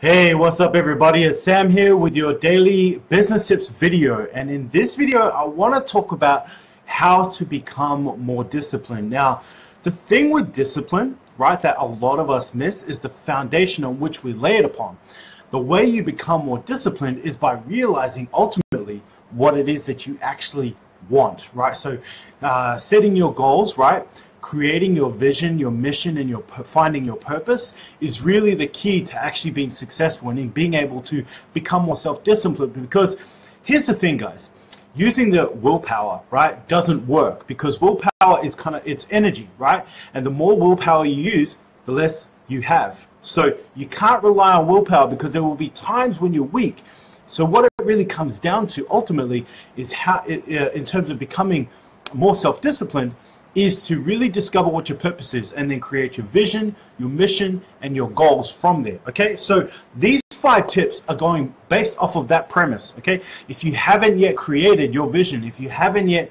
Hey, what's up everybody? It's Sam here with your daily business tips video, and in this video I want to talk about how to become more disciplined. Now, the thing with discipline, right, that a lot of us miss is the foundation on which we lay it upon. The way you become more disciplined is by realizing ultimately what it is that you actually want, right? So setting your goals, right? Creating your vision, your mission, and your finding your purpose is really the key to actually being successful and in being able to become more self-disciplined. Because here's the thing, guys, using the willpower, right, doesn't work, because willpower is kind of, it's energy, right? And the more willpower you use, the less you have. So you can't rely on willpower because there will be times when you're weak. So what it really comes down to ultimately is how, in terms of becoming more self-disciplined, is to really discover what your purpose is and then create your vision, your mission, and your goals from there, okay? So these 5 tips are going based off of that premise, okay? If you haven't yet created your vision, if you haven't yet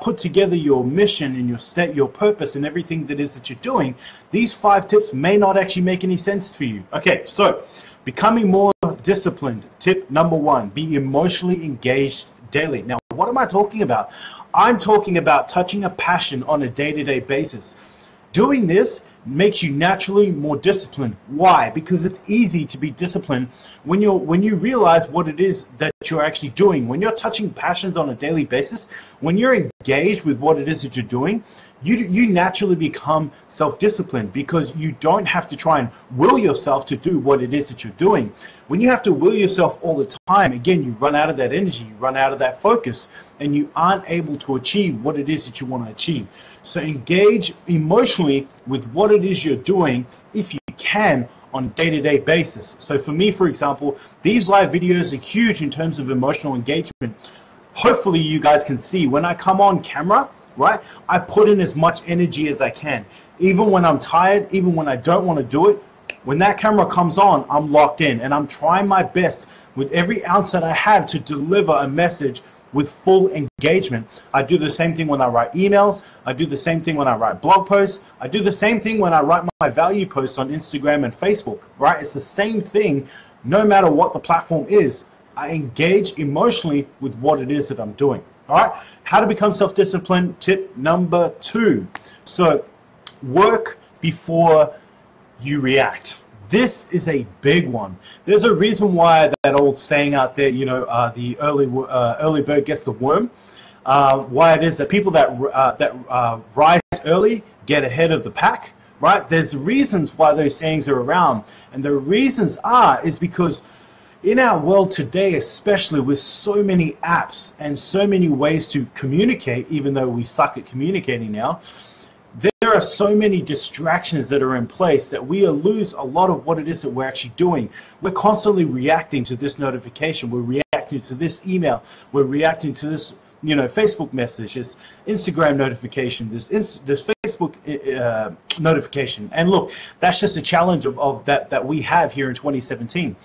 put together your mission and your purpose and everything that is that you're doing, these 5 tips may not actually make any sense for you. Okay, so becoming more disciplined, tip number 1, be emotionally engaged daily. Now, what am I talking about? I'm talking about touching a passion on a day-to-day basis. Doing this makes you naturally more disciplined. Why? Because it's easy to be disciplined when you realize what it is that you're actually doing. When you're touching passions on a daily basis, when you're engaged with what it is that you're doing, you naturally become self-disciplined, because you don't have to try and will yourself to do what it is that you're doing. When you have to will yourself all the time, again, you run out of that energy, you run out of that focus, and you aren't able to achieve what it is that you want to achieve. So engage emotionally with what it is you're doing, if you can, on a day-to-day basis. So for me, for example, these live videos are huge in terms of emotional engagement. Hopefully you guys can see when I come on camera, right, I put in as much energy as I can. Even when I'm tired, even when I don't want to do it, when that camera comes on, I'm locked in, and I'm trying my best with every ounce that I have to deliver a message with full engagement. I do the same thing when I write emails. I do the same thing when I write blog posts. I do the same thing when I write my value posts on Instagram and Facebook, right? It's the same thing no matter what the platform is. I engage emotionally with what it is that I'm doing, all right? How to become self-disciplined, tip number 2. So work before you react. This is a big one. There's a reason why that old saying out there, you know, the early bird gets the worm. Why it is that people that rise early get ahead of the pack, right? There's reasons why those sayings are around, and the reasons is because in our world today, especially with so many apps and so many ways to communicate, even though we suck at communicating now, there are so many distractions that are in place that we lose a lot of what it is that we're actually doing. We're constantly reacting to this notification. We're reacting to this email. We're reacting to this, you know, Facebook message, this Instagram notification, this Facebook notification. And look, that's just a challenge that we have here in 2017.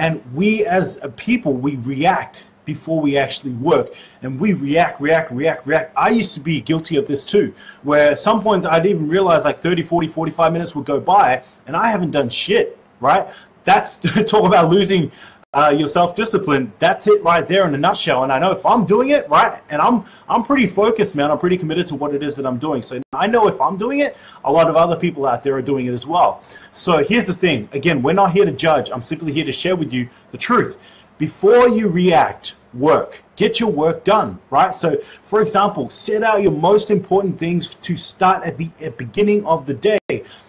And we as a people, we react before we actually work, and we react. I used to be guilty of this too, where at some point I'd even realize like 30, 40, 45 minutes would go by and I haven't done shit, right? That's, talk about losing your self-discipline, that's it right there in a nutshell. And I know if I'm doing it, right, and I'm pretty focused, man, I'm pretty committed to what it is that I'm doing. So I know if I'm doing it, a lot of other people out there are doing it as well. So here's the thing, again, we're not here to judge, I'm simply here to share with you the truth. Before you react, work. Get your work done, right? So, for example, set out your most important things to start at the beginning of the day.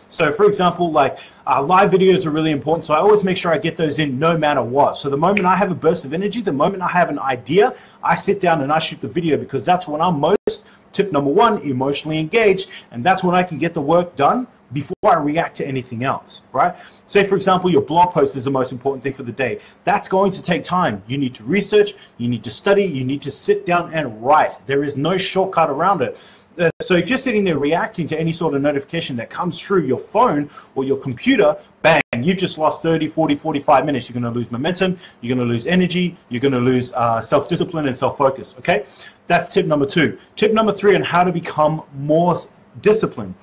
So, for example, like live videos are really important, so I always make sure I get those in no matter what. So the moment I have a burst of energy, the moment I have an idea, I sit down and I shoot the video, because that's when I'm most, tip number 1, emotionally engaged, and that's when I can get the work done before I react to anything else, right? Say, for example, your blog post is the most important thing for the day. That's going to take time. You need to research, you need to study, you need to sit down and write. There is no shortcut around it. So if you're sitting there reacting to any sort of notification that comes through your phone or your computer, bang, you've just lost 30, 40, 45 minutes. You're going to lose momentum, you're going to lose energy, you're going to lose self-discipline and self-focus, okay? That's tip number 2. Tip number 3 on how to become more disciplined.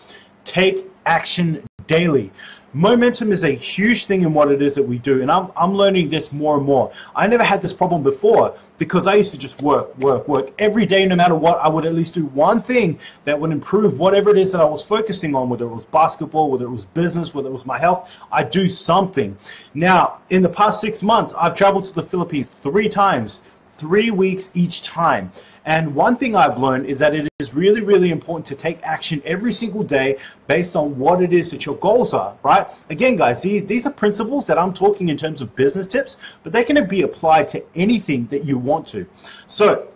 Take action daily. Momentum is a huge thing in what it is that we do, and I'm learning this more and more. I never had this problem before because I used to just work every day. No matter what, I would at least do one thing that would improve whatever it is that I was focusing on, whether it was basketball, whether it was business, whether it was my health. I do something. Now, in the past 6 months, I've traveled to the Philippines 3 times, 3 weeks each time. And one thing I've learned is that it is really, really important to take action every single day based on what it is that your goals are, right? Again, guys, these are principles that I'm talking in terms of business tips, but they can be applied to anything that you want to. So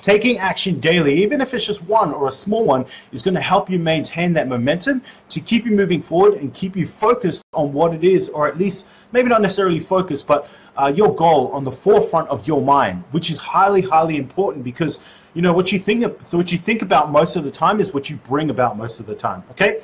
taking action daily, even if it's just one or a small one, is going to help you maintain that momentum to keep you moving forward and keep you focused on what it is, or at least maybe not necessarily focused, but your goal on the forefront of your mind, which is highly, highly important, because you know what you think of, so what you think about most of the time is what you bring about most of the time. Okay,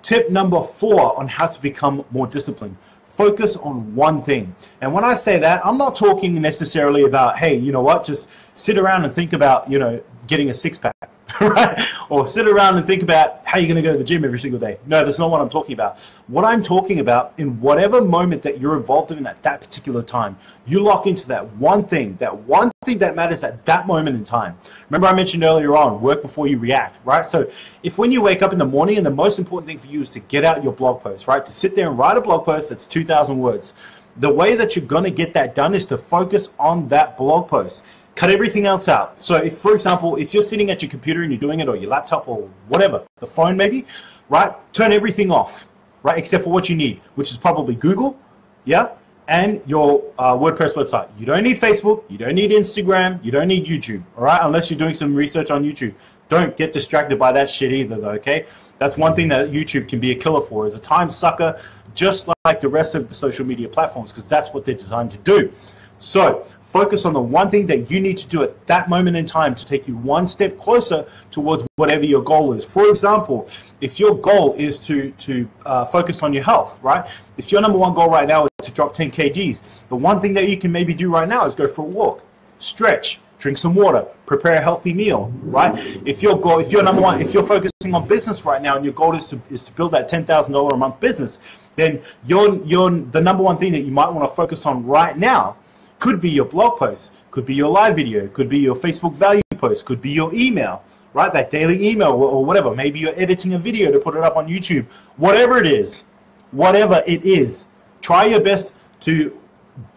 tip number 4 on how to become more disciplined: focus on one thing. And when I say that, I'm not talking necessarily about, hey, you know what, just sit around and think about, you know, getting a six-pack, right? Or sit around and think about how you're going to go to the gym every single day. No, that's not what I'm talking about. What I'm talking about, in whatever moment that you're involved in at that particular time, you lock into that one thing that matters at that moment in time. Remember, I mentioned earlier on, work before you react, right? So if when you wake up in the morning and the most important thing for you is to get out your blog post, right? To sit there and write a blog post that's 2,000 words. The way that you're going to get that done is to focus on that blog post. Cut everything else out. So if, for example, if you're sitting at your computer and you're doing it, or your laptop, or whatever, the phone maybe, right? Turn everything off, right? Except for what you need, which is probably Google, yeah? And your WordPress website. You don't need Facebook, you don't need Instagram, you don't need YouTube, all right? Unless you're doing some research on YouTube. Don't get distracted by that shit either, though, okay? That's one thing that YouTube can be a killer for, is a time sucker, just like the rest of the social media platforms, because that's what they're designed to do. So focus on the one thing that you need to do at that moment in time to take you one step closer towards whatever your goal is. For example, if your goal is to focus on your health, right? If your number one goal right now is to drop 10 kgs, the one thing that you can maybe do right now is go for a walk, stretch, drink some water, prepare a healthy meal, right? If your goal, if you're focusing on business right now and your goal is to build that $10,000 a month business, then the number one thing that you might want to focus on right now could be your blog post, could be your live video, could be your Facebook value post, could be your email, right? That daily email or whatever. Maybe you're editing a video to put it up on YouTube. Whatever it is, try your best to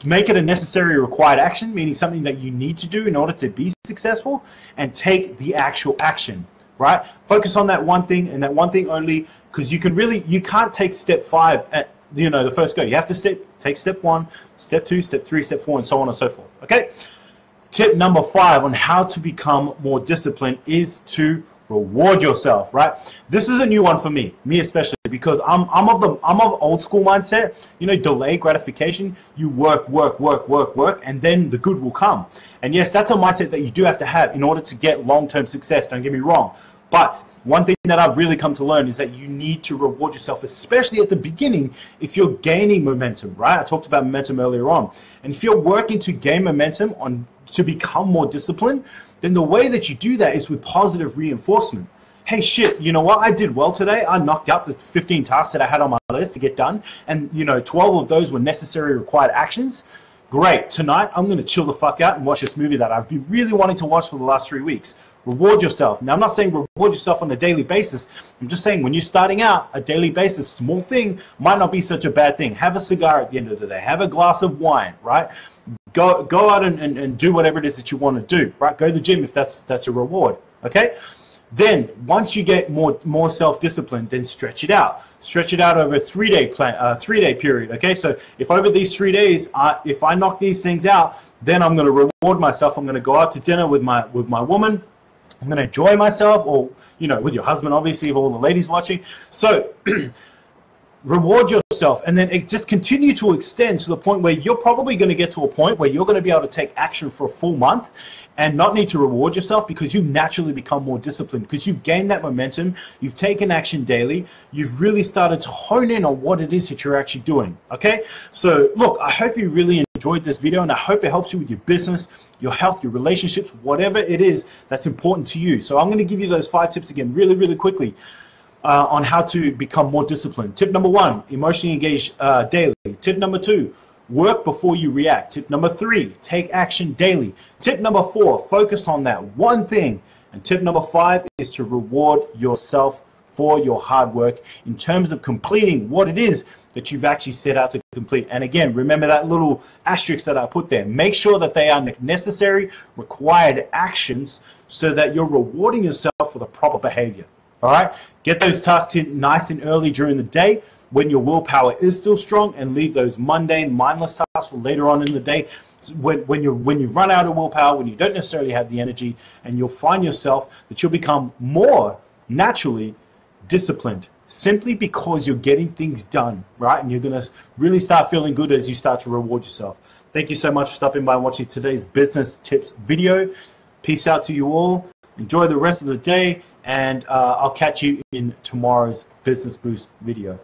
make it a necessary required action, meaning something that you need to do in order to be successful, and take the actual action, right? Focus on that one thing and that one thing only, because you can't take step 5 at the first go. You have to take step 1, step 2, step 3, step 4, and so on and so forth. Okay? Tip number 5 on how to become more disciplined is to reward yourself, right? This is a new one for me especially, because I'm of old school mindset, delay gratification. You work, and then the good will come. And yes, that's a mindset that you do have to have in order to get long-term success, don't get me wrong. But one thing that I've really come to learn is that you need to reward yourself, especially at the beginning, if you're gaining momentum, right? I talked about momentum earlier on. And if you're working to gain momentum to become more disciplined, then the way that you do that is with positive reinforcement. Hey, shit, you know what? I did well today. I knocked out the 15 tasks that I had on my list to get done. And, 12 of those were necessary required actions. Great. Tonight, I'm going to chill the fuck out and watch this movie that I've been really wanting to watch for the last 3 weeks. Reward yourself. Now, I'm not saying reward yourself on a daily basis. I'm just saying when you're starting out, a daily basis, small thing might not be such a bad thing. Have a cigar at the end of the day. Have a glass of wine, right? Go out and do whatever it is that you want to do, right? Go to the gym if that's a reward, okay? Then, once you get more self-disciplined, then stretch it out. Stretch it out over a 3-day plan, 3-day period, okay? So if over these 3 days, if I knock these things out, then I'm going to reward myself. I'm going to go out to dinner with my woman. I'm going to enjoy myself, or, with your husband, obviously, if all the ladies watching. So reward yourself, and then it just continue to extend to the point where you're probably going to get to a point where you're going to be able to take action for a full month and not need to reward yourself, because you naturally become more disciplined, because you've gained that momentum, you've taken action daily, you've really started to hone in on what it is that you're actually doing, okay? So, look, I hope you really enjoyed this video, and I hope it helps you with your business, your health, your relationships, whatever it is that's important to you. So I'm going to give you those 5 tips again really, really quickly. on how to become more disciplined. Tip number one, emotionally engage daily. Tip number two, work before you react. Tip number three, take action daily. Tip number four, focus on that one thing. And tip number five is to reward yourself for your hard work in terms of completing what it is that you've actually set out to complete. And again, remember that little asterisk that I put there. Make sure that they are necessary, required actions so that you're rewarding yourself for the proper behavior. All right? Get those tasks in nice and early during the day when your willpower is still strong, and leave those mundane, mindless tasks for later on in the day when you run out of willpower, when you don't necessarily have the energy, and you'll find yourself that you'll become more naturally disciplined simply because you're getting things done, right? And you're going to really start feeling good as you start to reward yourself. Thank you so much for stopping by and watching today's business tips video. Peace out to you all. Enjoy the rest of the day, and I'll catch you in tomorrow's Business Boost video.